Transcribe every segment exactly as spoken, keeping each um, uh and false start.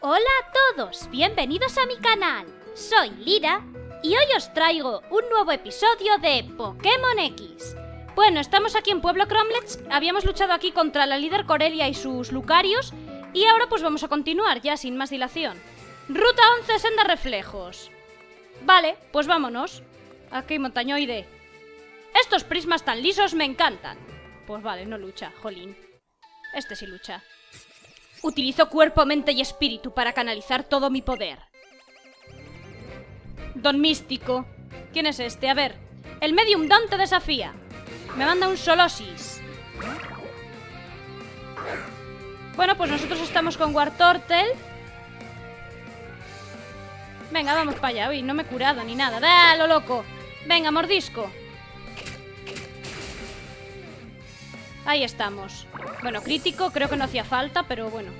Hola a todos, bienvenidos a mi canal. Soy Lira y hoy os traigo un nuevo episodio de Pokémon X. Bueno, estamos aquí en Pueblo Cromlets, habíamos luchado aquí contra la líder Corelia y sus Lucarios y ahora pues vamos a continuar ya sin más dilación. Ruta once, senda reflejos. Vale, pues vámonos. Aquí montañoide. Estos prismas tan lisos me encantan. Pues vale, no lucha, jolín. Este sí lucha. Utilizo cuerpo, mente y espíritu para canalizar todo mi poder. Don Místico. ¿Quién es este? A ver. El medium Dante desafía. Me manda un Solosis. Bueno, pues nosotros estamos con Wartortle. Venga, vamos para allá. Uy, no me he curado ni nada. ¡Da, lo loco! Venga, mordisco. Ahí estamos. Bueno, crítico, creo que no hacía falta, pero bueno,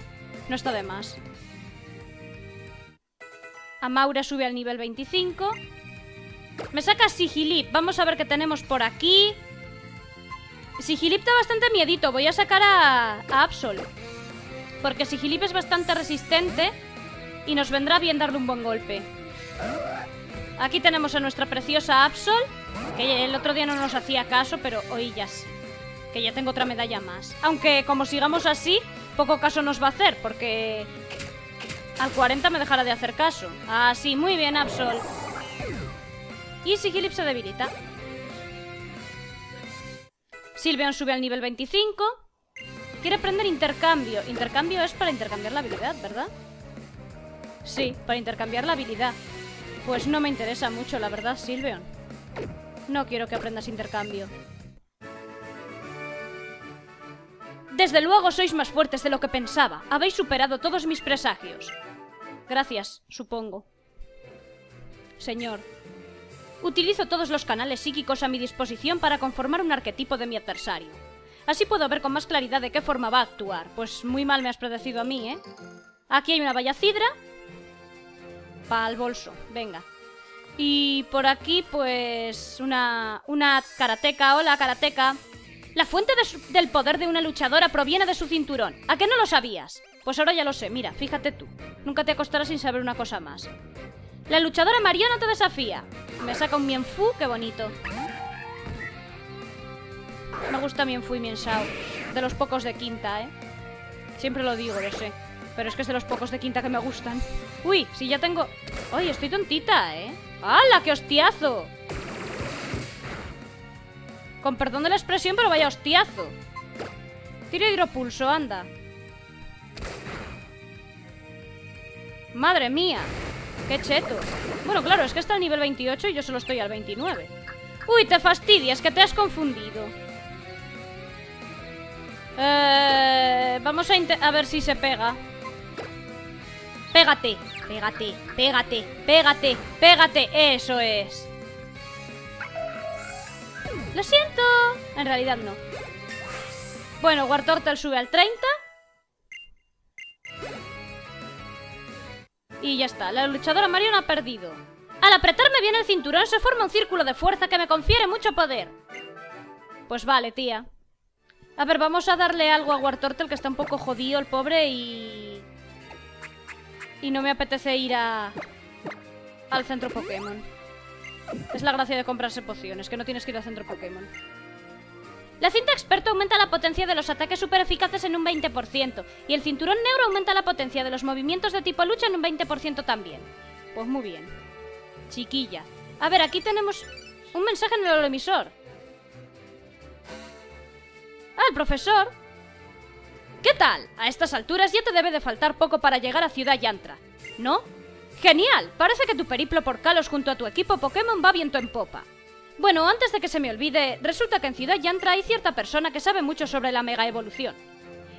no está de más. Amaura sube al nivel veinticinco. Me saca Sigilyph. Vamos a ver qué tenemos por aquí. Sigilyph da bastante miedito. Voy a sacar a, a Absol, porque Sigilyph es bastante resistente y nos vendrá bien darle un buen golpe. Aquí tenemos a nuestra preciosa Absol, que el otro día no nos hacía caso, pero oillas, que ya tengo otra medalla más. Aunque como sigamos así, poco caso nos va a hacer, porque al cuarenta me dejará de hacer caso. Ah, sí, muy bien, Absol. Y Sigilyph se debilita. Sylveon sube al nivel veinticinco. Quiere aprender intercambio. Intercambio es para intercambiar la habilidad, ¿verdad? Sí, para intercambiar la habilidad. Pues no me interesa mucho, la verdad, Sylveon. No quiero que aprendas intercambio. Desde luego sois más fuertes de lo que pensaba. Habéis superado todos mis presagios. Gracias, supongo. Señor. Utilizo todos los canales psíquicos a mi disposición para conformar un arquetipo de mi adversario. Así puedo ver con más claridad de qué forma va a actuar. Pues muy mal me has predecido a mí, ¿eh? Aquí hay una bayacidra. Para el bolso, venga. Y por aquí, pues, una, una karateka. Hola, karateka. La fuente de su, del poder de una luchadora proviene de su cinturón. ¿A qué no lo sabías? Pues ahora ya lo sé, mira, fíjate tú. Nunca te acostarás sin saber una cosa más. La luchadora Mariona te desafía. Me saca un Mienfoo, qué bonito. Me gusta Mienfoo y Mienshao. De los pocos de quinta, ¿eh? Siempre lo digo, lo sé. Pero es que es de los pocos de quinta que me gustan. Uy, si ya tengo... Uy, estoy tontita, ¿eh? ¡Hala, qué hostiazo! Con perdón de la expresión, pero vaya hostiazo. Tiro hidropulso, anda. ¡Madre mía! ¡Qué cheto! Bueno, claro, es que está al nivel veintiocho y yo solo estoy al veintinueve. ¡Uy, te fastidias, que te has confundido! Eh, vamos a, a ver si se pega. Pégate, pégate, pégate, pégate, pégate. ¡Eso es! ¡Lo siento! En realidad no. Bueno, Wartortle sube al treinta. Y ya está, la luchadora Mariona ha perdido. Al apretarme bien el cinturón se forma un círculo de fuerza que me confiere mucho poder. Pues vale, tía. A ver, vamos a darle algo a Wartortle, que está un poco jodido el pobre y... Y no me apetece ir a... al centro Pokémon. Es la gracia de comprarse pociones, que no tienes que ir al centro Pokémon. La cinta experta aumenta la potencia de los ataques super eficaces en un veinte por ciento y el cinturón negro aumenta la potencia de los movimientos de tipo lucha en un veinte por ciento también. Pues muy bien. Chiquilla. A ver, aquí tenemos un mensaje en el emisor. Ah, el profesor. ¿Qué tal? A estas alturas ya te debe de faltar poco para llegar a Ciudad Yantra, ¿no? Genial, parece que tu periplo por Kalos junto a tu equipo Pokémon va viento en popa. Bueno, antes de que se me olvide, resulta que en Ciudad Yantra hay cierta persona que sabe mucho sobre la mega evolución.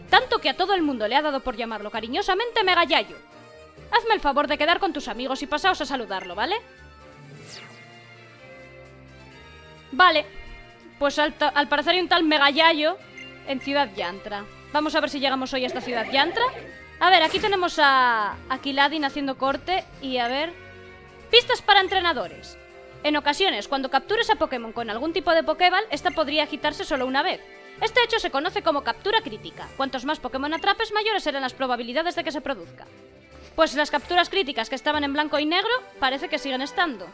Tanto que a todo el mundo le ha dado por llamarlo cariñosamente Mega Yayo. Hazme el favor de quedar con tus amigos y pasaos a saludarlo, ¿vale? Vale, pues al, al parecer hay un tal Mega Yayo en Ciudad Yantra. Vamos a ver si llegamos hoy a esta Ciudad Yantra. A ver, aquí tenemos a, a Quilladin haciendo corte y a ver... Pistas para entrenadores. En ocasiones, cuando captures a Pokémon con algún tipo de Pokéball, esta podría agitarse solo una vez. Este hecho se conoce como captura crítica. Cuantos más Pokémon atrapes, mayores serán las probabilidades de que se produzca. Pues las capturas críticas que estaban en blanco y negro parece que siguen estando.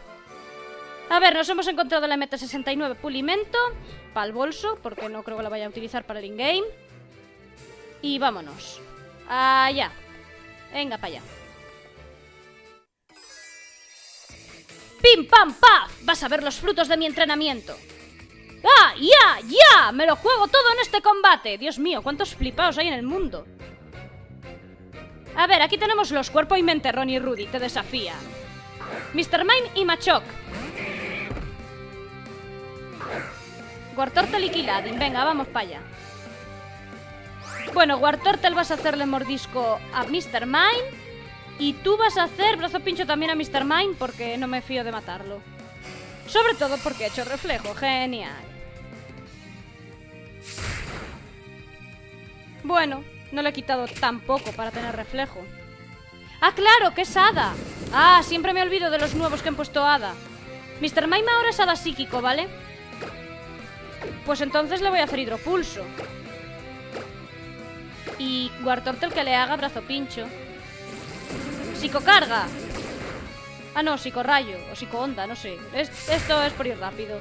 A ver, nos hemos encontrado la M T sesenta y nueve pulimento, para el bolso, porque no creo que la vaya a utilizar para el in-game. Y vámonos. Allá. Venga, para allá. ¡Pim, pam, paf! Vas a ver los frutos de mi entrenamiento. ¡Ah, ya, ya! ¡Me lo juego todo en este combate! Dios mío, cuántos flipaos hay en el mundo. A ver, aquí tenemos los cuerpo y mente. Ron y Rudy te desafían. mister Mime y Machoke. Wartortle y Quilladin, venga, vamos para allá. Bueno, Wartortle vas a hacerle mordisco a mister Mime. Y tú vas a hacer brazo pincho también a mister Mime, porque no me fío de matarlo. Sobre todo porque he hecho reflejo, genial. Bueno, no le he quitado tampoco para tener reflejo. ¡Ah, claro! ¡Que es Hada! ¡Ah, siempre me olvido de los nuevos que han puesto Hada! mister Mime ahora es Hada psíquico, ¿vale? Pues entonces le voy a hacer hidropulso. Y Wartortle que le haga brazo pincho. ¡Psicocarga! Ah, no, psicorrayo o psicoonda, no sé. Es, esto es por ir rápido.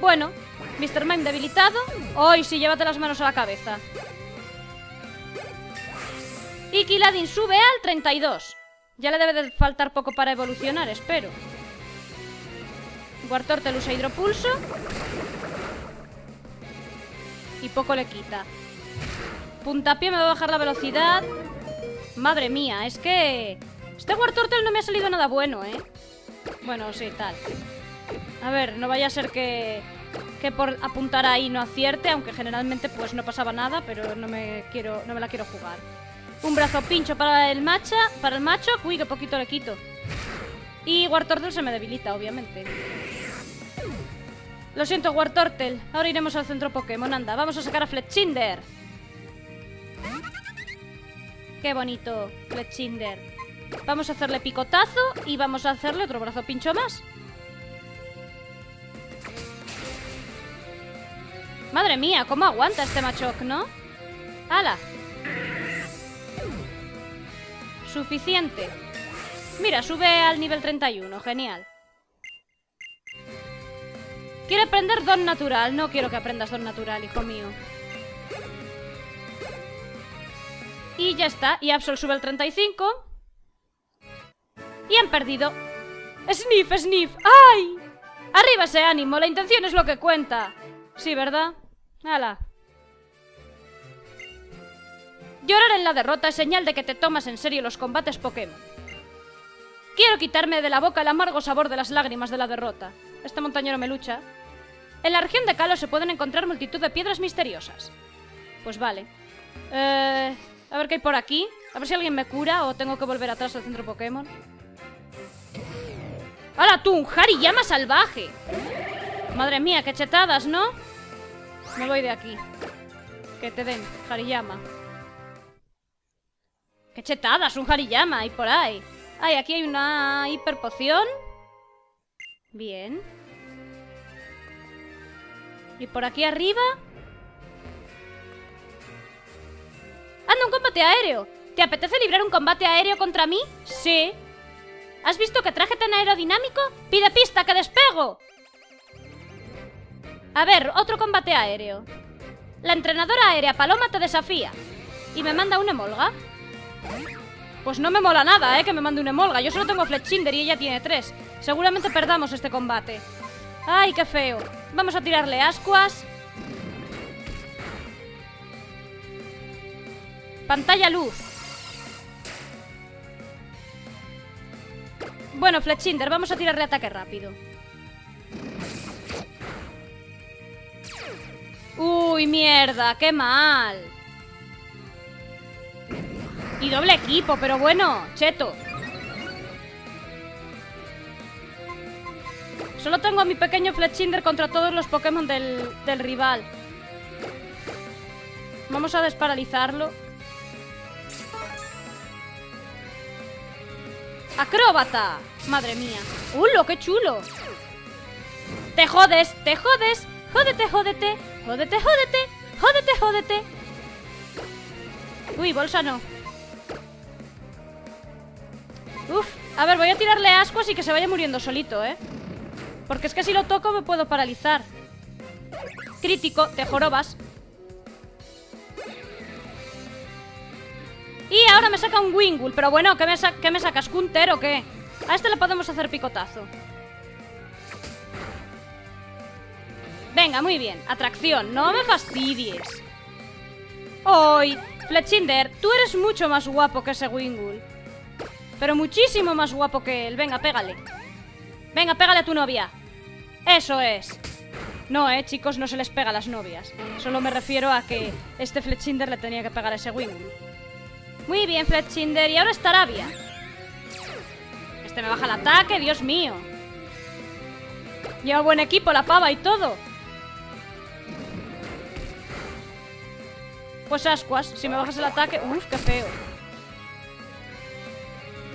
Bueno, mister Mime debilitado. ¡Ay, sí! Llévate las manos a la cabeza. Y Quilladin sube al treinta y dos. Ya le debe de faltar poco para evolucionar, espero. Wartortle usa hidropulso. Y poco le quita. Puntapié me va a bajar la velocidad. Madre mía, es que... Este Wartortle no me ha salido nada bueno, ¿eh? Bueno, sí, tal. A ver, no vaya a ser que... Que por apuntar ahí no acierte. Aunque generalmente pues no pasaba nada. Pero no me quiero, no me la quiero jugar. Un brazo pincho para el macha, para el macho. Uy, que poquito le quito. Y Wartortle se me debilita, obviamente. Lo siento, Wartortle. Ahora iremos al centro Pokémon. Anda, vamos a sacar a Fletchinder. Qué bonito, Fletchinder. Vamos a hacerle picotazo y vamos a hacerle otro brazo pincho más. Madre mía, cómo aguanta este Machoke, ¿no? ¡Hala! Suficiente. Mira, sube al nivel treinta y uno, genial. Quiere aprender don natural. No quiero que aprendas don natural, hijo mío. Y ya está. Y Absol sube al treinta y cinco. Y han perdido. ¡Sniff, sniff! ¡Ay! ¡Arriba ese ánimo! La intención es lo que cuenta. Sí, ¿verdad? ¡Hala! Llorar en la derrota es señal de que te tomas en serio los combates Pokémon. Quiero quitarme de la boca el amargo sabor de las lágrimas de la derrota. Este montañero me lucha. En la región de Kalos se pueden encontrar multitud de piedras misteriosas. Pues vale. Eh... A ver qué hay por aquí. A ver si alguien me cura o tengo que volver atrás al centro Pokémon. ¡Hala tú! ¡Un Hariyama salvaje! Madre mía, qué chetadas, ¿no? Me voy de aquí. Que te den, Hariyama. ¡Qué chetadas! ¡Un Hariyama! ¡Y por ahí! ¡Ay, aquí hay una hiperpoción! Bien. Y por aquí arriba... ¡Anda, un combate aéreo! ¿Te apetece librar un combate aéreo contra mí? Sí. ¿Has visto qué traje tan aerodinámico? ¡Pide pista, que despego! A ver, otro combate aéreo. La entrenadora aérea Paloma te desafía. Y me manda una Emolga. Pues no me mola nada, ¿eh? Que me mande una Emolga. Yo solo tengo Fletchinder y ella tiene tres. Seguramente perdamos este combate. ¡Ay, qué feo! Vamos a tirarle ascuas. Pantalla luz. Bueno, Fletchinder, vamos a tirarle ataque rápido. ¡Uy, mierda! ¡Qué mal! Y doble equipo, pero bueno, cheto. Solo tengo a mi pequeño Fletchinder contra todos los Pokémon del, del rival. Vamos a desparalizarlo. ¡Acróbata! ¡Madre mía! ¡Hulo, qué chulo! ¡Te jodes! ¡Te jodes! ¡Jódete, jódete! ¡Jódete, jódete! ¡Jódete, jódete! Uy, bolsa no. Uf, a ver, voy a tirarle ascuas y que se vaya muriendo solito, ¿eh? Porque es que si lo toco me puedo paralizar. Crítico, te jorobas. Y ahora me saca un Wingull. Pero bueno, ¿qué me, sa qué me sacas? ¿Un Tero o qué? A este le podemos hacer picotazo. Venga, muy bien. Atracción, no me fastidies. ¡Oy! Fletchinder, tú eres mucho más guapo que ese Wingull. Pero muchísimo más guapo que él. Venga, pégale. Venga, pégale a tu novia. Eso es. No, eh, chicos, no se les pega a las novias. Solo me refiero a que este Fletchinder le tenía que pegar a ese Wingull. Muy bien, Fletchinder. Y ahora está Arabia. Este me baja el ataque, Dios mío. Lleva buen equipo, la pava y todo. Pues ascuas, si me bajas el ataque... Uf, qué feo.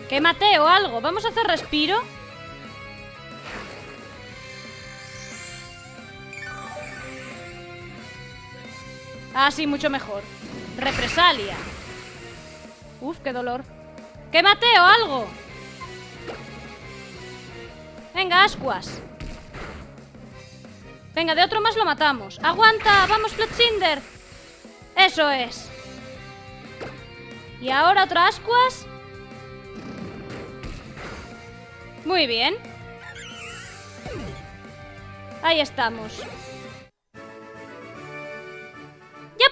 Que mate o algo. Vamos a hacer respiro. Ah, sí, mucho mejor. Represalia. Uf, qué dolor. ¡Que mateo algo! Venga, ascuas. Venga, de otro más lo matamos. ¡Aguanta! ¡Vamos, Fletchinder! ¡Eso es! Y ahora otra ascuas. Muy bien. Ahí estamos. Ya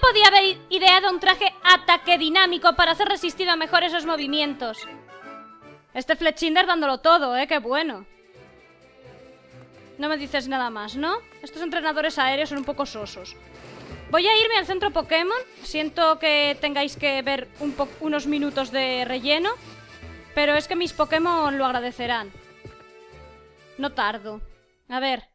podía haber ideado un traje ataque dinámico para hacer resistido a mejor esos movimientos. Este Fletchinder dándolo todo, ¿eh? ¡Qué bueno! No me dices nada más, ¿no? Estos entrenadores aéreos son un poco sosos. Voy a irme al centro Pokémon. Siento que tengáis que ver un po unos minutos de relleno, pero es que mis Pokémon lo agradecerán. No tardo. A ver.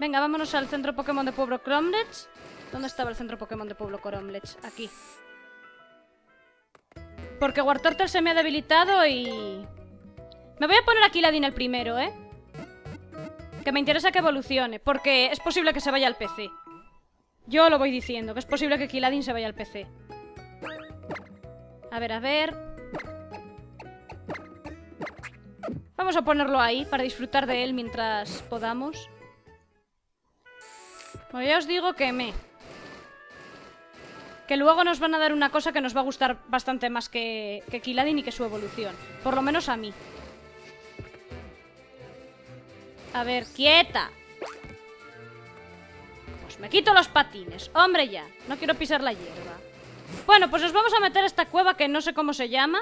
Venga, vámonos al centro Pokémon de Pueblo Cromlets. ¿Dónde estaba el centro Pokémon de Pueblo Cromlets? Aquí. Porque Wartortle se me ha debilitado y... Me voy a poner a Quilladin el primero, ¿eh? Que me interesa que evolucione, porque es posible que se vaya al P C. Yo lo voy diciendo, que es posible que Quilladin se vaya al P C. A ver, a ver... Vamos a ponerlo ahí, para disfrutar de él mientras podamos. Bueno, ya os digo que me... Que luego nos van a dar una cosa que nos va a gustar bastante más que, que Quilladin y que su evolución. Por lo menos a mí. A ver, quieta. Pues me quito los patines. Hombre ya, no quiero pisar la hierba. Bueno, pues nos vamos a meter a esta cueva que no sé cómo se llama.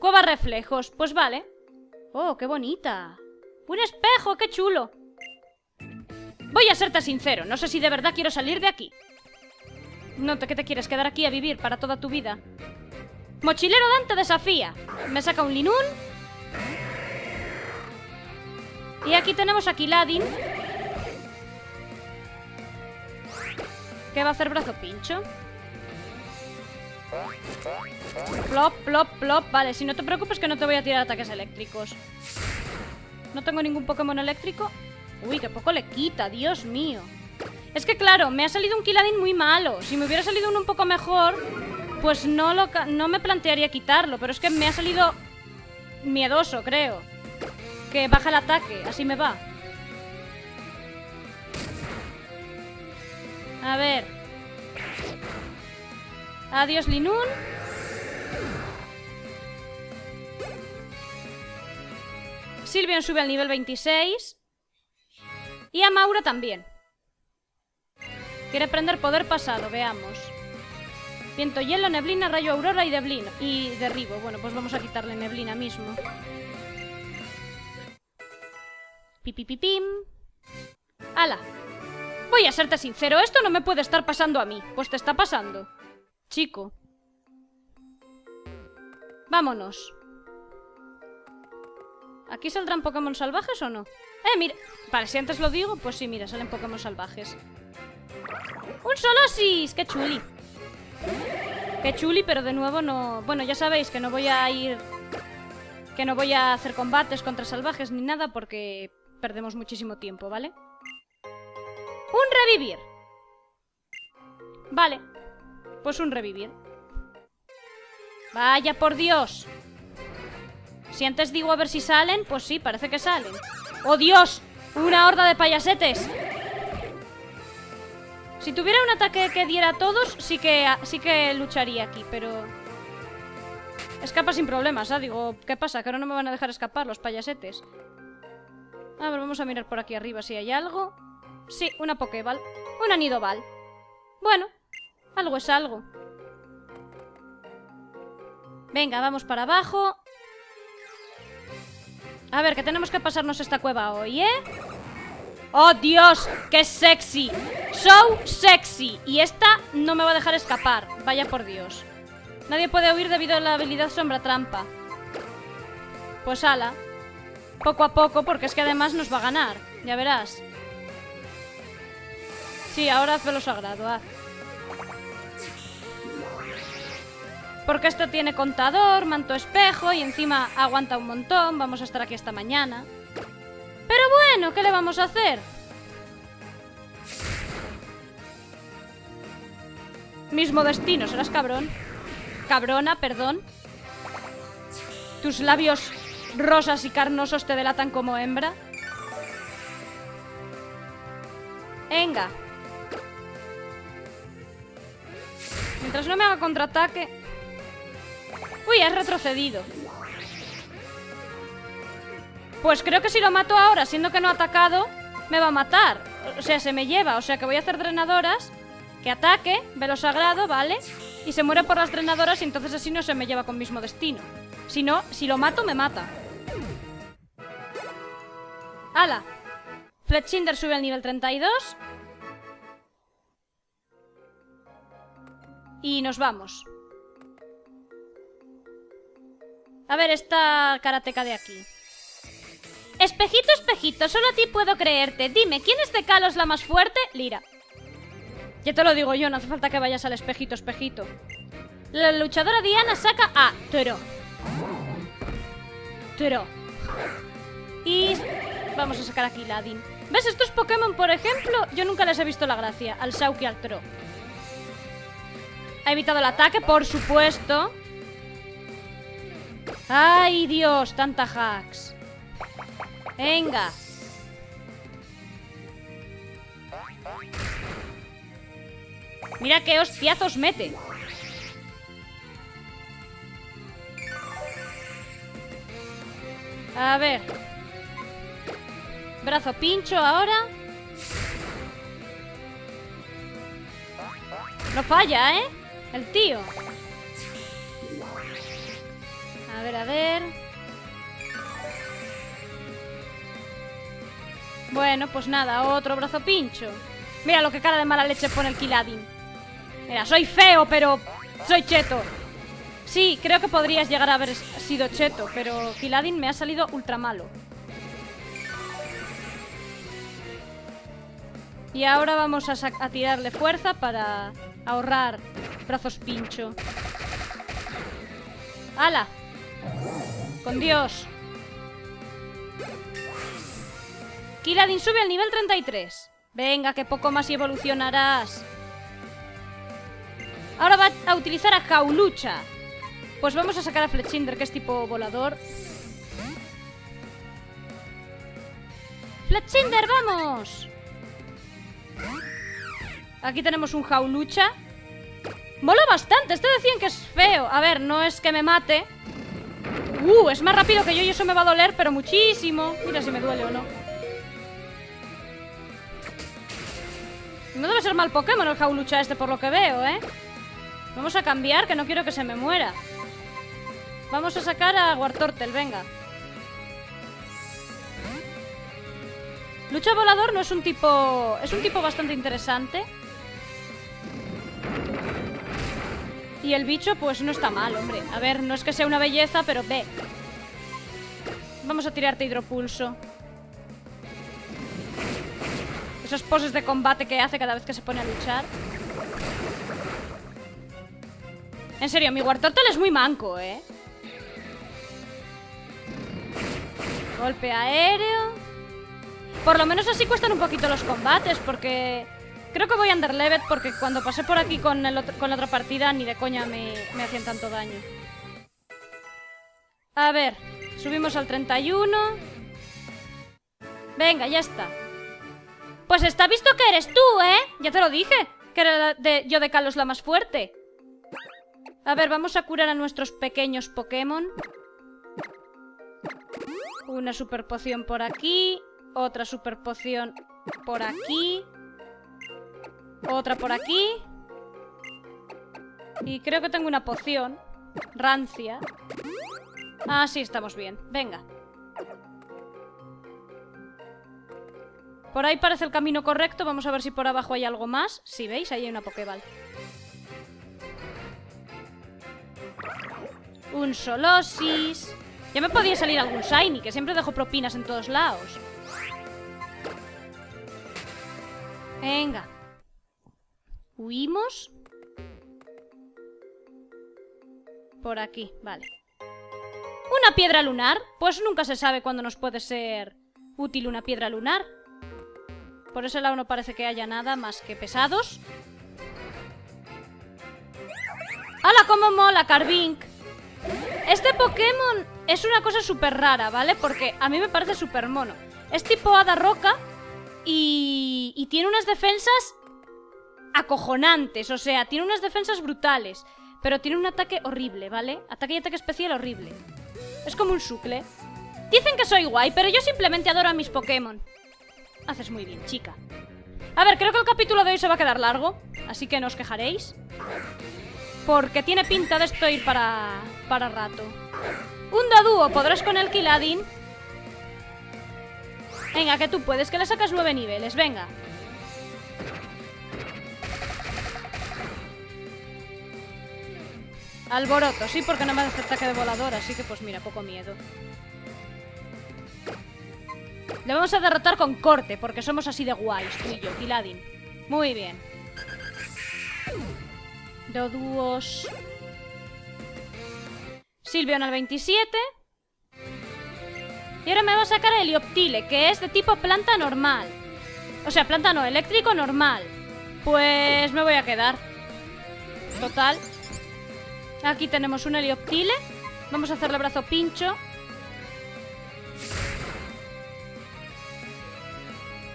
Cueva de Reflejos, pues vale. Oh, qué bonita. Un espejo, qué chulo. Voy a serte sincero, no sé si de verdad quiero salir de aquí. No, ¿qué te quieres quedar aquí a vivir para toda tu vida? Mochilero Dante desafía. Me saca un linún. Y aquí tenemos a Quilladin, que va a hacer brazo pincho. Plop, plop, plop. Vale, si no te preocupes que no te voy a tirar ataques eléctricos. No tengo ningún Pokémon eléctrico. Uy, qué poco le quita, Dios mío. Es que claro, me ha salido un Quilladin muy malo. Si me hubiera salido uno un poco mejor, pues no, lo no me plantearía quitarlo. Pero es que me ha salido miedoso, creo. Que baja el ataque, así me va. A ver. Adiós, Linun. Sylveon sube al nivel veintiséis. Y Amaura también. Quiere aprender poder pasado, veamos. Viento, hielo, neblina, rayo, aurora y deblino. Y derribo. Bueno, pues vamos a quitarle neblina mismo. Pipipipim. ¡Hala! Voy a serte sincero, esto no me puede estar pasando a mí. Pues te está pasando, chico. Vámonos. ¿Aquí saldrán Pokémon salvajes o no? Eh, mira. Vale, si antes lo digo, pues sí, mira, salen Pokémon salvajes. ¡Un Solosis! ¡Qué chuli! Qué chuli, pero de nuevo no... Bueno, ya sabéis que no voy a ir... Que no voy a hacer combates contra salvajes ni nada porque... perdemos muchísimo tiempo, ¿vale? ¡Un revivir! Vale, pues un revivir. ¡Vaya, por Dios! Si antes digo a ver si salen, pues sí, parece que salen. ¡Oh, Dios! ¡Una horda de payasetes! Si tuviera un ataque que diera a todos, sí que, sí que lucharía aquí, pero... Escapa sin problemas, ¿ah? ¿eh? Digo, ¿qué pasa? Que ahora no me van a dejar escapar los payasetes. A ver, vamos a mirar por aquí arriba si hay algo. Sí, una Pokéball. Un Anidoval. Bueno, algo es algo. Venga, vamos para abajo. A ver, que tenemos que pasarnos esta cueva hoy, ¿eh? ¡Oh, Dios! ¡Qué sexy! ¡So sexy! Y esta no me va a dejar escapar. Vaya por Dios. Nadie puede huir debido a la habilidad Sombra Trampa. Pues ala. Poco a poco, porque es que además nos va a ganar. Ya verás. Sí, ahora haz velo sagrado, haz. Porque esto tiene contador, manto espejo y encima aguanta un montón. Vamos a estar aquí esta mañana. Pero bueno, ¿qué le vamos a hacer? Mismo destino, serás cabrón. Cabrona, perdón. Tus labios rosas y carnosos te delatan como hembra. Venga. Mientras no me haga contraataque... Uy, has retrocedido. Pues creo que si lo mato ahora, siendo que no ha atacado, me va a matar. O sea, se me lleva. O sea, que voy a hacer drenadoras. Que ataque, velo sagrado, ¿vale? Y se muere por las drenadoras y entonces así no se me lleva con mismo destino. Si no, si lo mato, me mata. ¡Hala! Fletchinder sube al nivel treinta y dos. Y nos vamos. A ver esta karateka de aquí. Espejito, espejito, solo a ti puedo creerte. Dime, ¿quién es de Kalos la más fuerte? Lira. Ya te lo digo yo, no hace falta que vayas al espejito, espejito. La luchadora Diana saca a Tero. Tero. Y vamos a sacar aquí Quilladin. ¿Ves? Estos Pokémon, por ejemplo, yo nunca les he visto la gracia. Al Shauk y al Tero. Ha evitado el ataque, por supuesto. ¡Ay, Dios! Tanta hacks. Venga. Mira qué hostiazos mete. A ver. Brazo pincho ahora. No falla, ¿eh? El tío. A ver, a ver. Bueno, pues nada, otro brazo pincho. Mira lo que cara de mala leche pone el Quilladin. Mira, soy feo, pero soy cheto. Sí, creo que podrías llegar a haber sido cheto, pero Quilladin me ha salido ultra malo. Y ahora vamos a, a tirarle fuerza para ahorrar brazos pincho. ¡Hala! ¡Con Dios! Quilladin sube al nivel treinta y tres. Venga, que poco más y evolucionarás. Ahora va a utilizar a Hawlucha. Pues vamos a sacar a Fletchinder, que es tipo volador. ¡Fletchinder, vamos! Aquí tenemos un Hawlucha. Mola bastante, este decían que es feo. A ver, no es que me mate. Uh, es más rápido que yo y eso me va a doler, pero muchísimo. Mira si me duele o no. No debe ser mal Pokémon el Hawlucha este por lo que veo, ¿eh? Vamos a cambiar, que no quiero que se me muera. Vamos a sacar a Wartortle, venga. Lucha volador no es un tipo... Es un tipo bastante interesante. Y el bicho, pues no está mal, hombre. A ver, no es que sea una belleza, pero ve. Vamos a tirarte hidropulso. Esos poses de combate que hace cada vez que se pone a luchar. En serio, mi Wartortle es muy manco, ¿eh? Golpe aéreo. Por lo menos así cuestan un poquito los combates, porque creo que voy underlevel, porque cuando pasé por aquí con, el otro, con la otra partida ni de coña me, me hacían tanto daño. A ver, subimos al treinta y uno. Venga, ya está. Pues está visto que eres tú, ¿eh? Ya te lo dije, que era de, yo de Kalos la más fuerte. A ver, vamos a curar a nuestros pequeños Pokémon. Una super poción por aquí. Otra super poción por aquí. Otra por aquí. Y creo que tengo una poción rancia. Ah, sí, estamos bien. Venga. Por ahí parece el camino correcto. Vamos a ver si por abajo hay algo más. Si veis, ahí hay una Pokéball. Un Solosis. Ya me podía salir algún Shiny, que siempre dejo propinas en todos lados. Venga. ¿Huimos? Por aquí, vale. ¿Una piedra lunar? Pues nunca se sabe cuándo nos puede ser útil una piedra lunar. Por ese lado no parece que haya nada más que pesados. ¡Hala, cómo mola, Carbink! Este Pokémon es una cosa súper rara, ¿vale? Porque a mí me parece súper mono. Es tipo hada roca y... y tiene unas defensas acojonantes. O sea, tiene unas defensas brutales, pero tiene un ataque horrible, ¿vale? Ataque y ataque especial horrible. Es como un sucle. Dicen que soy guay, pero yo simplemente adoro a mis Pokémon. Haces muy bien, chica. A ver, creo que el capítulo de hoy se va a quedar largo, así que no os quejaréis, porque tiene pinta de esto ir para... para rato. Un Doduo, ¿podrás con el Quilladin? Venga, que tú puedes, que le sacas nueve niveles, venga. Alboroto, sí, porque no me hace ataque de volador, así que pues mira, poco miedo. Le vamos a derrotar con corte, porque somos así de guays, tú y yo, Quilladin. Muy bien. Doduos. Sylveon al veintisiete. Y ahora me va a sacar el Helioptile, que es de tipo planta normal. O sea, planta no, eléctrico normal. Pues me voy a quedar. Total. Aquí tenemos un Helioptile. Vamos a hacerle brazo pincho.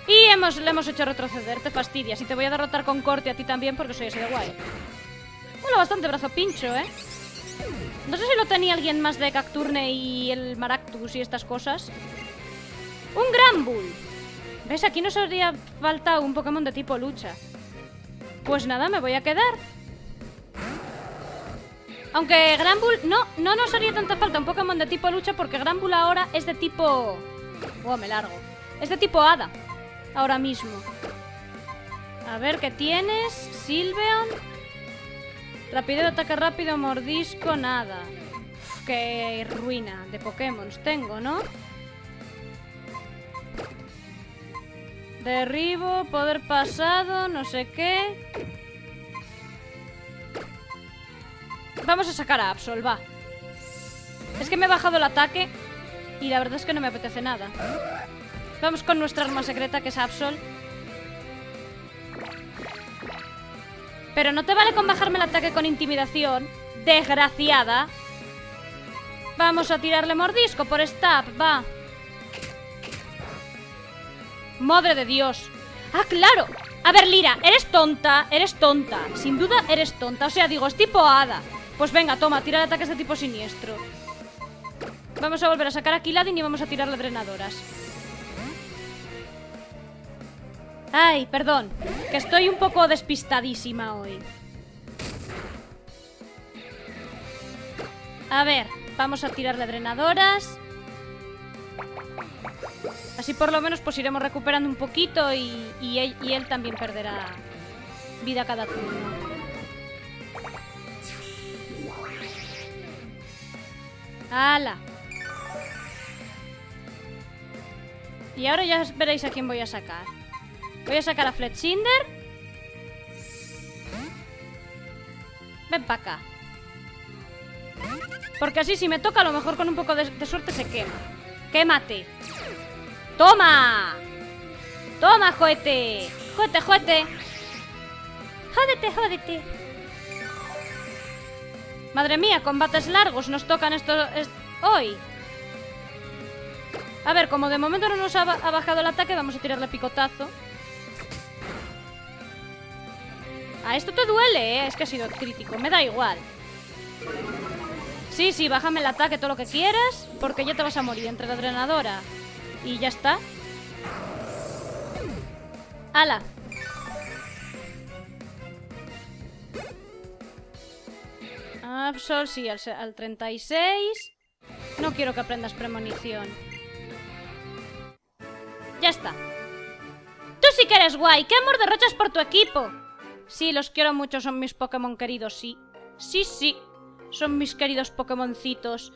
Y hemos, le hemos hecho retroceder, te fastidias. Y te voy a derrotar con corte a ti también, porque soy ese de guay. Bueno, bastante brazo pincho, ¿eh? No sé si lo tenía alguien más de Cacturne y el Maractus y estas cosas. ¡Un Granbull! ¿Ves? Aquí nos haría falta un Pokémon de tipo lucha. Pues nada, me voy a quedar. Aunque Granbull... No, no nos haría tanta falta un Pokémon de tipo lucha, porque Granbull ahora es de tipo... Oh, me largo. Es de tipo hada. Ahora mismo. A ver, ¿qué tienes? Sylveon... Rapidez, ataque rápido, mordisco, nada. Uf, qué ruina de Pokémon tengo, ¿no? Derribo, poder pasado, no sé qué. Vamos a sacar a Absol, va. Es que me he bajado el ataque y la verdad es que no me apetece nada. Vamos con nuestra arma secreta, que es Absol. Pero no te vale con bajarme el ataque con intimidación, desgraciada. Vamos a tirarle mordisco por stab, va. Madre de Dios. ¡Ah, claro! A ver, Lira, eres tonta, eres tonta. Sin duda eres tonta, o sea, digo, es tipo hada. Pues venga, toma, tirar ataques de tipo siniestro. Vamos a volver a sacar a Quilladin y vamos a tirarle drenadoras. Ay, perdón, que estoy un poco despistadísima hoy. A ver, vamos a tirarle drenadoras. Así por lo menos pues iremos recuperando un poquito y, y, él, y él también perderá vida cada turno. ¡Hala! Y ahora ya veréis a quién voy a sacar. Voy a sacar a Fletchinder. Ven para acá. Porque así si me toca, a lo mejor con un poco de, de suerte se quema. ¡Quémate! ¡Toma! ¡Toma, joete! ¡Jote, jote! ¡Jódete, jódete! Madre mía, combates largos nos tocan estos... Est hoy. A ver, como de momento no nos ha, ba ha bajado el ataque, vamos a tirarle picotazo. Ah, esto te duele, ¿eh? Es que ha sido crítico, me da igual. Sí, sí, bájame el ataque todo lo que quieras, porque ya te vas a morir entre la drenadora. Y ya está. ¡Hala! Absol, sí, al, al treinta y seis. No quiero que aprendas premonición. Ya está. Tú sí que eres guay, qué amor derrochas por tu equipo. Sí, los quiero mucho, son mis Pokémon queridos, sí. Sí, sí, son mis queridos Pokémoncitos.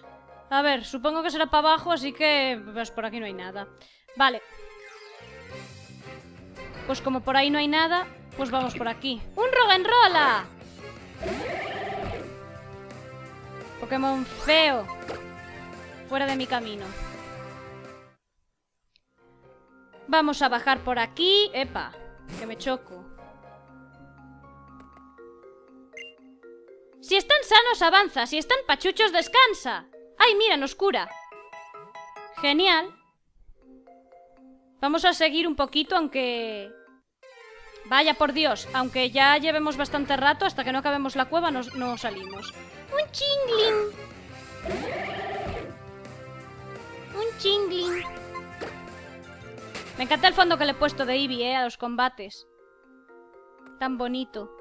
A ver, supongo que será para abajo, así que... pues por aquí no hay nada. Vale. Pues como por ahí no hay nada, pues vamos por aquí. ¡Un Roggenrola! Pokémon feo. Fuera de mi camino. Vamos a bajar por aquí. Epa, que me choco. Si están sanos, avanza. Si están pachuchos, descansa. ¡Ay, mira, nos cura! Genial. Vamos a seguir un poquito, aunque... Vaya, por Dios. Aunque ya llevemos bastante rato, hasta que no acabemos la cueva, no, no salimos. ¡Un Chingling! ¡Un Chingling! Me encanta el fondo que le he puesto de Eevee, eh, a los combates. Tan bonito.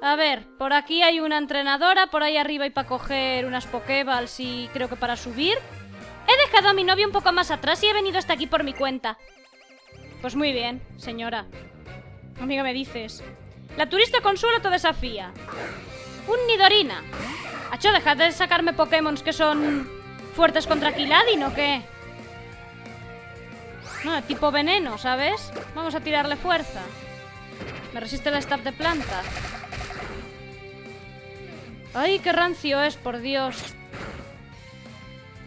A ver, por aquí hay una entrenadora, por ahí arriba hay para coger unas Pokéballs y creo que para subir. He dejado a mi novio un poco más atrás y he venido hasta aquí por mi cuenta. Pues muy bien, señora. Amiga, me dices. La turista Consuelo te desafía. Un Nidorina. Acho, dejad de sacarme Pokémons que son fuertes contra Quilladin, ¿o qué? No, tipo veneno, ¿sabes? Vamos a tirarle fuerza. Me resiste la stab de planta. ¡Ay, qué rancio es, por Dios!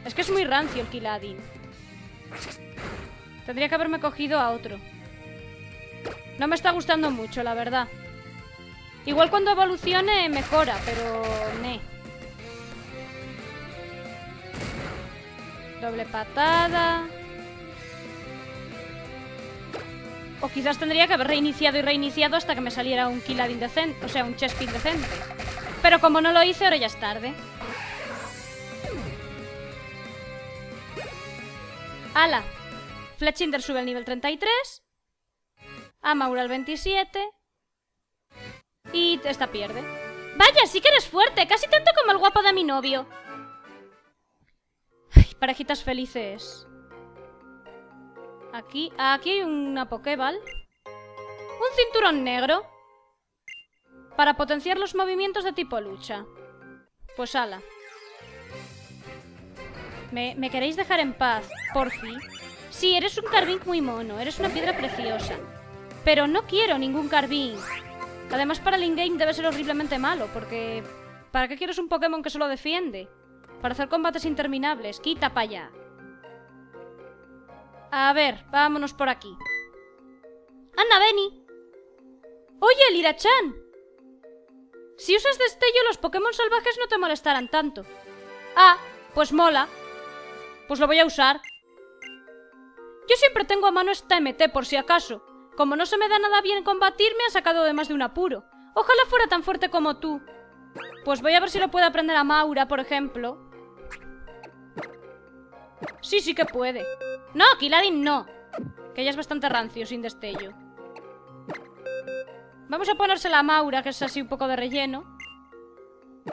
Es que es muy rancio el Quilladin. Tendría que haberme cogido a otro. No me está gustando mucho, la verdad. Igual cuando evolucione mejora, pero... ne. Doble patada... O quizás tendría que haber reiniciado y reiniciado hasta que me saliera un Quilladin decente, o sea, un Chespin decente. Pero como no lo hice, ahora ya es tarde. ¡Hala! Fletchinder sube al nivel treinta y tres. Amaura al veintisiete. Y esta pierde. ¡Vaya, sí que eres fuerte! Casi tanto como el guapo de mi novio. Ay, parejitas felices. Aquí, aquí hay una Pokéball. Un cinturón negro. Para potenciar los movimientos de tipo lucha. Pues ala. Me, me queréis dejar en paz, por fin. Sí, eres un Carbink muy mono, eres una piedra preciosa. Pero no quiero ningún Carbink. Además para el in-game debe ser horriblemente malo, porque... ¿Para qué quieres un Pokémon que solo defiende? Para hacer combates interminables, quita para allá. A ver, vámonos por aquí. ¡Anda, Benny! ¡Oye, Lirachan! Si usas destello, los Pokémon salvajes no te molestarán tanto. Ah, pues mola. Pues lo voy a usar. Yo siempre tengo a mano esta M T, por si acaso. Como no se me da nada bien combatir, me ha sacado de más de un apuro. Ojalá fuera tan fuerte como tú. Pues voy a ver si lo puedo aprender a Maura, por ejemplo. Sí, sí que puede. No, Quilladin no. Que ya es bastante rancio, sin destello. Vamos a ponérsela a Maura, que es así un poco de relleno.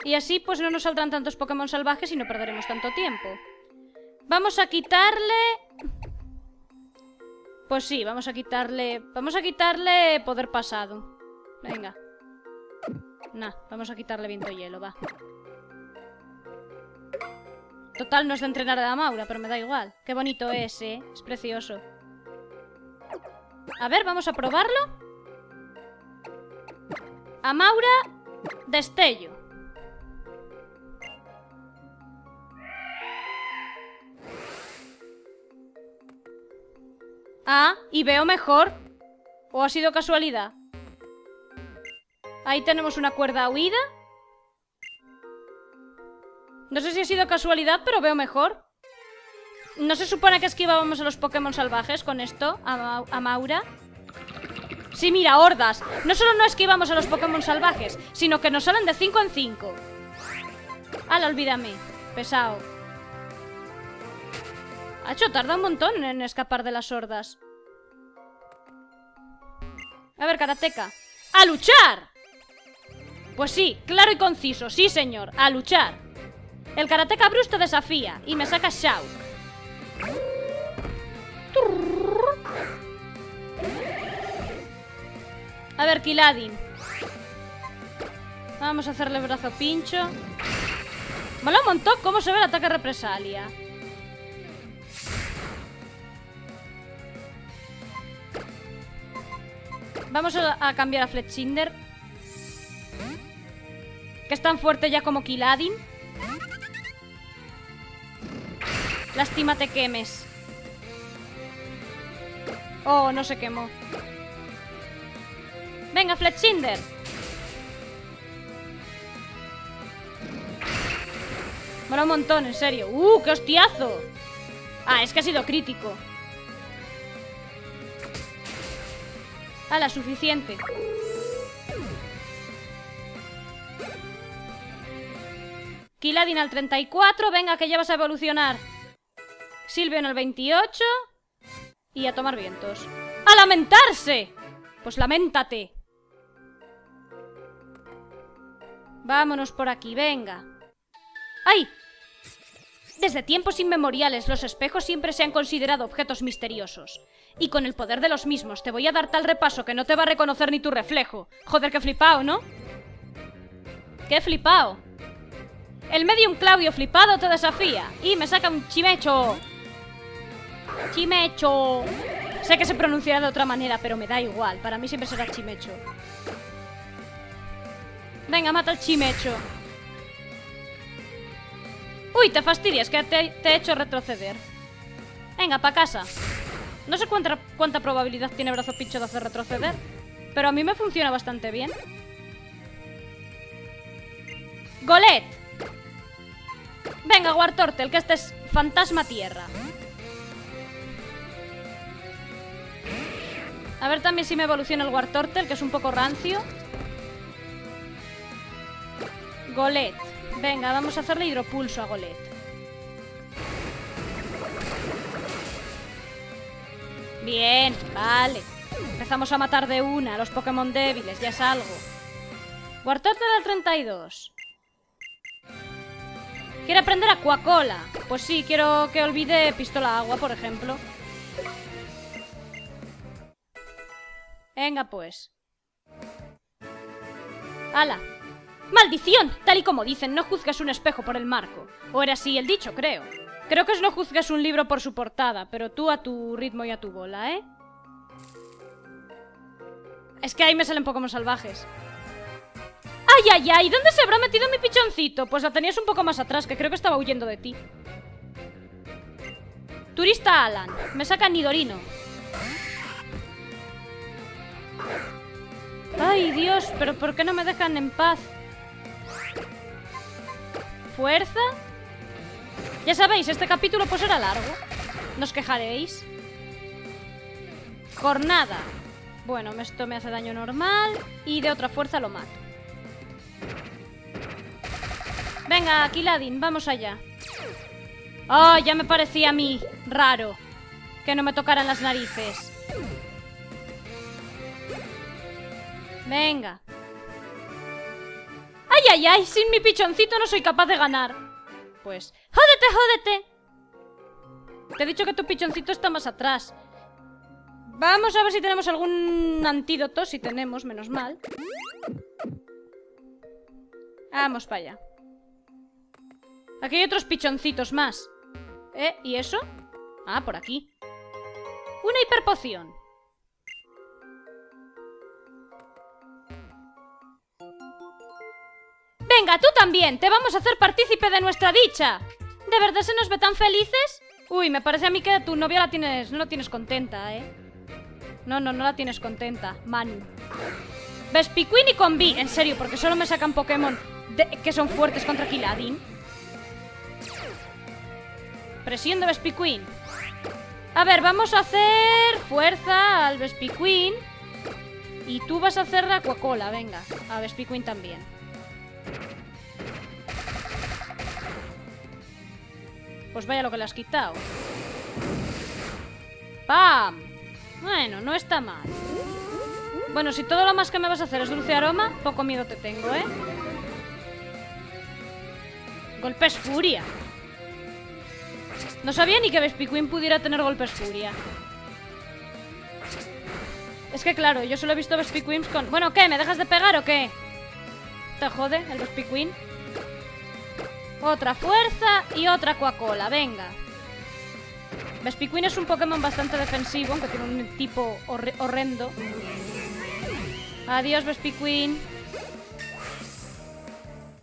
Y así pues no nos saldrán tantos Pokémon salvajes y no perderemos tanto tiempo. Vamos a quitarle... Pues sí, vamos a quitarle... Vamos a quitarle poder pasado. Venga. Nah, vamos a quitarle viento y hielo, va. Total, no es de entrenar a la Maura, pero me da igual. Qué bonito es, ¿eh? Es precioso. A ver, vamos a probarlo. A Maura, destello. Ah, y veo mejor. ¿O ha sido casualidad? Ahí tenemos una cuerda huida. No sé si ha sido casualidad, pero veo mejor. ¿No se supone que esquivábamos a los Pokémon salvajes con esto, Amaura? Sí, mira, hordas. No solo no esquivamos a los Pokémon salvajes, sino que nos salen de cinco en cinco. Ala, olvídame. Pesado. Hacho, tarda un montón en escapar de las hordas. A ver, Karateka. ¡A luchar! Pues sí, claro y conciso. Sí, señor. A luchar. El Karateka Bruce te desafía y me saca Shout. A ver, Quilladin. Vamos a hacerle brazo pincho. Mola un montón cómo se ve el ataque represalia. Vamos a, a cambiar a Fletchinder, que es tan fuerte ya como Quilladin. Lástima te quemes. Oh, no se quemó. Venga, Fletchinder. Mola un montón, en serio. ¡Uh, qué hostiazo! Ah, es que ha sido crítico. Ala, suficiente. Quilladin al treinta y cuatro. Venga, que ya vas a evolucionar. Sylveon al veintiocho. Y a tomar vientos. ¡A lamentarse! Pues lamentate. Vámonos por aquí, venga. ¡Ay! Desde tiempos inmemoriales, los espejos siempre se han considerado objetos misteriosos. Y con el poder de los mismos te voy a dar tal repaso que no te va a reconocer ni tu reflejo. Joder, qué flipao, ¿no? ¡Qué flipao! El medium Claudio flipado te desafía y me saca un Chimecho. Chimecho. Sé que se pronunciará de otra manera, pero me da igual. Para mí siempre será Chimecho. Venga, mata al Chimecho. Uy, te fastidias, que te, te he hecho retroceder. Venga, pa' casa. No sé cuánta, cuánta probabilidad tiene brazo pincho de hacer retroceder, pero a mí me funciona bastante bien. Golett. Venga, Wartortle, que este es fantasma tierra. A ver también si me evoluciona el Wartortle, que es un poco rancio. Golett. Venga, vamos a hacerle hidropulso a Golett. Bien, vale. Empezamos a matar de una a los Pokémon débiles, ya es algo. Wartortle al treinta y dos. ¿Quiere aprender a Coca-Cola? Pues sí, quiero que olvide pistola agua, por ejemplo. Venga, pues. ¡Hala! ¡Maldición! Tal y como dicen, no juzgues un espejo por el marco. O era así el dicho, creo. Creo que es no juzgues un libro por su portada, pero tú a tu ritmo y a tu bola, ¿eh? Es que ahí me salen Pokémon salvajes. ¡Ay, ay, ay! ¿Dónde se habrá metido mi pichoncito? Pues la tenías un poco más atrás, que creo que estaba huyendo de ti. Turista Alan. Me saca Nidorino. ¡Ay, Dios! ¿Pero por qué no me dejan en paz? Fuerza. Ya sabéis, este capítulo pues era largo. Nos quejaréis. Jornada. Bueno, esto me hace daño normal y de otra fuerza lo mato. Venga, Quilladin, vamos allá. ¡Oh, ya me parecía a mí raro que no me tocaran las narices! Venga. ¡Ay, ay, ay! Sin mi pichoncito no soy capaz de ganar. Pues... ¡Jódete, jódete! Te he dicho que tu pichoncito está más atrás. Vamos a ver si tenemos algún antídoto. Si tenemos, menos mal. Vamos para allá. Aquí hay otros pichoncitos más. ¿Eh? ¿Y eso? Ah, por aquí. Una hiperpoción. Venga, tú también, te vamos a hacer partícipe de nuestra dicha. ¿De verdad se nos ve tan felices? Uy, me parece a mí que tu novia la tienes, no la tienes contenta, eh. No, no, no la tienes contenta, Manu. Vespiquen y Combi, en serio, porque solo me sacan Pokémon de, que son fuertes contra Quilladin. Presión de Vespiquen. A ver, vamos a hacer fuerza al Vespiquen. Y tú vas a hacer la Coca-Cola, venga. A Vespiquen también. Pues vaya lo que le has quitado. ¡Pam! Bueno, no está mal. Bueno, si todo lo más que me vas a hacer es dulce aroma, poco miedo te tengo, ¿eh? Golpes furia. No sabía ni que Vespiquen pudiera tener golpes furia. Es que claro, yo solo he visto Vespiquen con... Bueno, ¿qué? ¿Me dejas de pegar o qué? Te jode el Vespiquen. Otra fuerza y otra Coca-Cola, venga. Vespiquen es un Pokémon bastante defensivo, aunque tiene un tipo hor horrendo. Adiós, Vespiquen.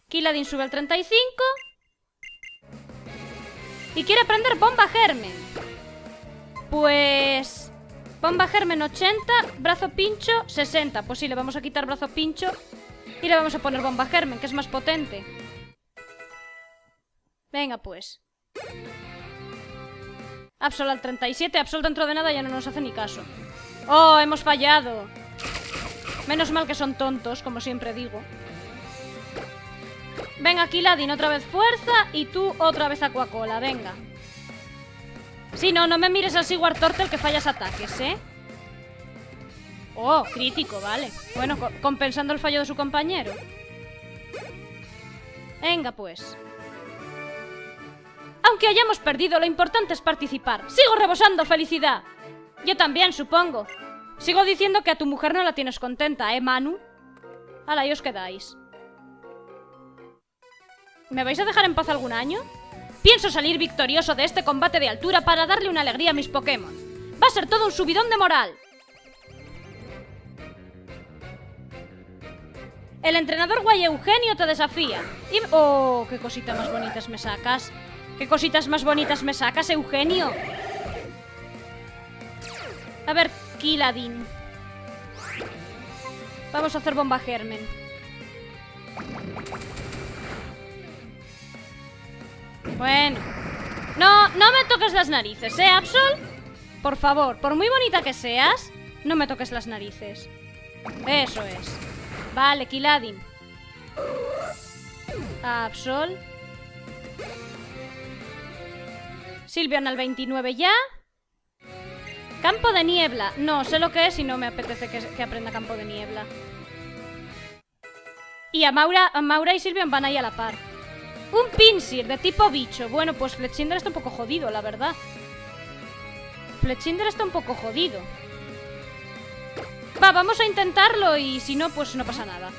Quilladin sube al treinta y cinco. Y quiere aprender Bomba Germen. Pues... Bomba Germen ochenta, Brazo Pincho sesenta. Pues sí, le vamos a quitar Brazo Pincho y le vamos a poner Bomba Germen, que es más potente. Venga, pues. Absol al treinta y siete. Absol dentro de nada ya no nos hace ni caso. ¡Oh, hemos fallado! Menos mal que son tontos, como siempre digo. Venga, Quilladin, otra vez fuerza. Y tú otra vez Aquacola, venga. Sí, no, no me mires así, Wartortle, que fallas ataques, ¿eh? Oh, crítico, vale. Bueno, co compensando el fallo de su compañero. Venga, pues. Aunque hayamos perdido, lo importante es participar. ¡Sigo rebosando felicidad! Yo también, supongo. Sigo diciendo que a tu mujer no la tienes contenta, ¿eh, Manu? Hala, ahí os quedáis. ¿Me vais a dejar en paz algún año? Pienso salir victorioso de este combate de altura para darle una alegría a mis Pokémon. Va a ser todo un subidón de moral. El entrenador guay Eugenio te desafía. Y... ¡Oh, qué cositas más bonitas me sacas! ¡Qué cositas más bonitas me sacas, Eugenio! A ver, Quilladin. Vamos a hacer Bomba Germen. Bueno. No, no me toques las narices, ¿eh, Absol? Por favor, por muy bonita que seas, no me toques las narices. Eso es. Vale, Quilladin. Absol. Sylveon al veintinueve ya. Campo de niebla. No, sé lo que es y no me apetece que, que aprenda Campo de niebla. Y Amaura, Amaura y Sylveon van ahí a la par. Un Pinsir de tipo bicho. Bueno, pues Fletchinder está un poco jodido, la verdad. Fletchinder está un poco jodido. Va, vamos a intentarlo y si no, pues no pasa nada.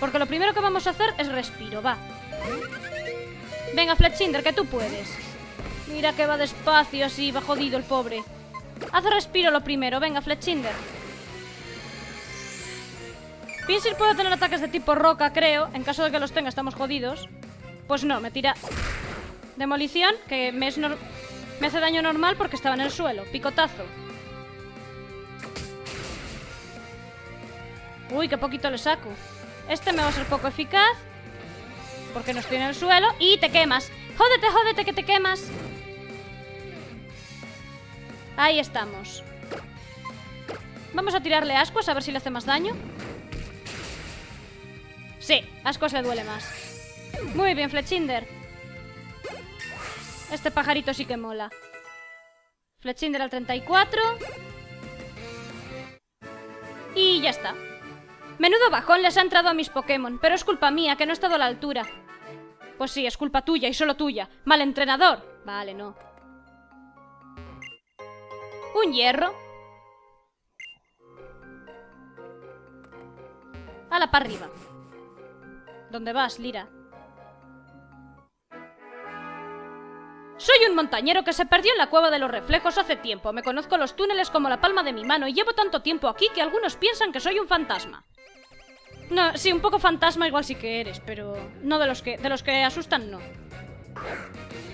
Porque lo primero que vamos a hacer es respiro, va. Venga, Fletchinder, que tú puedes. Mira que va despacio así, va jodido el pobre. Haz respiro lo primero, venga, Fletchinder. Pinsir puede tener ataques de tipo roca, creo. En caso de que los tenga, estamos jodidos. Pues no, me tira demolición, que me, es no... me hace daño normal porque estaba en el suelo. Picotazo. Uy, qué poquito le saco. Este me va a ser poco eficaz porque no estoy en el suelo. Y te quemas. Jódete, jódete, que te quemas. Ahí estamos. Vamos a tirarle a Ascuas a ver si le hace más daño. Sí, Ascuas le duele más. Muy bien, Fletchinder. Este pajarito sí que mola. Fletchinder al treinta y cuatro. Y ya está. Menudo bajón les ha entrado a mis Pokémon, pero es culpa mía, que no he estado a la altura. Pues sí, es culpa tuya y solo tuya. ¡Mal entrenador! Vale, no. Un hierro. A la para arriba. ¿Dónde vas, Lira? Soy un montañero que se perdió en la Cueva de los Reflejos hace tiempo. Me conozco los túneles como la palma de mi mano y llevo tanto tiempo aquí que algunos piensan que soy un fantasma. No, sí, un poco fantasma igual sí que eres, pero no de los que, de los que asustan, no.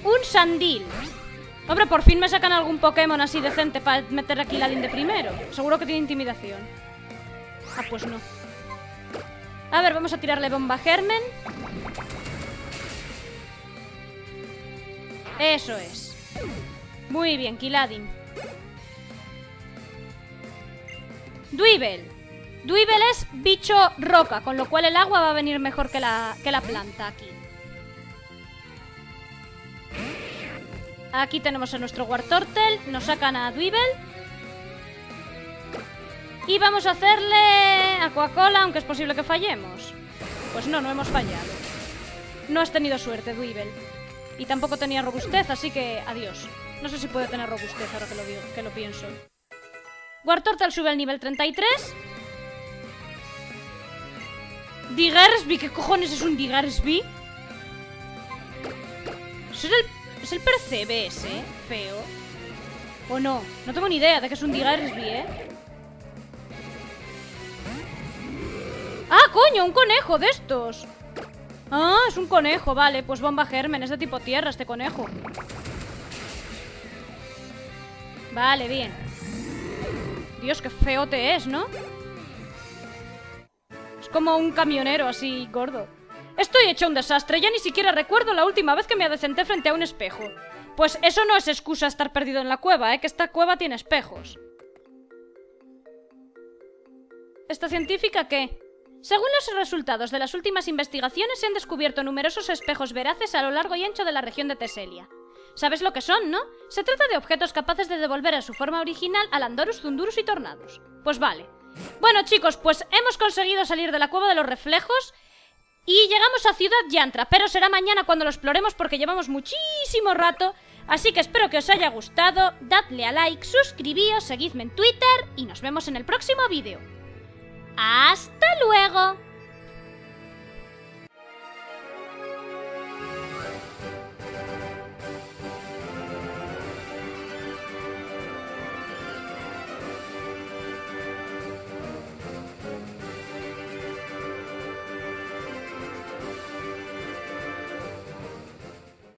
Un sandil. Hombre, por fin me sacan algún Pokémon así decente para meter aquí la Quilladin de primero. Seguro que tiene intimidación. Ah, pues no. A ver, vamos a tirarle bomba germen. Eso es. Muy bien, Quilladin. Dwebble. Dwebble es bicho roca, con lo cual el agua va a venir mejor que la, que la planta aquí. Aquí tenemos a nuestro Wartortle, nos sacan a Dwebble. Y vamos a hacerle Aquacola, aunque es posible que fallemos. Pues no, no hemos fallado. No has tenido suerte, Dwebble. Y tampoco tenía robustez, así que adiós. No sé si puede tener robustez ahora que lo, digo, que lo pienso. Wartortle sube al nivel treinta y tres. Diggersby, ¿qué cojones es un Diggersby? Es el... ¿Es el percebe ese? Feo. ¿O no? No tengo ni idea de que es un Diggersby, ¿eh? ¡Ah, coño! ¡Un conejo de estos! Ah, es un conejo, vale. Pues bomba germen, es de tipo tierra este conejo. Vale, bien. Dios, qué feo te es, ¿no? Es como un camionero así, gordo. Estoy hecho un desastre, ya ni siquiera recuerdo la última vez que me adecenté frente a un espejo. Pues eso no es excusa estar perdido en la cueva, ¿eh? Que esta cueva tiene espejos. ¿Esta científica qué? Según los resultados de las últimas investigaciones, se han descubierto numerosos espejos veraces a lo largo y ancho de la región de Teselia. ¿Sabes lo que son, no? Se trata de objetos capaces de devolver a su forma original a Landorus, Thundurus y Tornadus. Pues vale. Bueno, chicos, pues hemos conseguido salir de la Cueva de los Reflejos... Y llegamos a Ciudad Yantra, pero será mañana cuando lo exploremos porque llevamos muchísimo rato. Así que espero que os haya gustado, dadle a like, suscribíos, seguidme en Twitter y nos vemos en el próximo vídeo. ¡Hasta luego!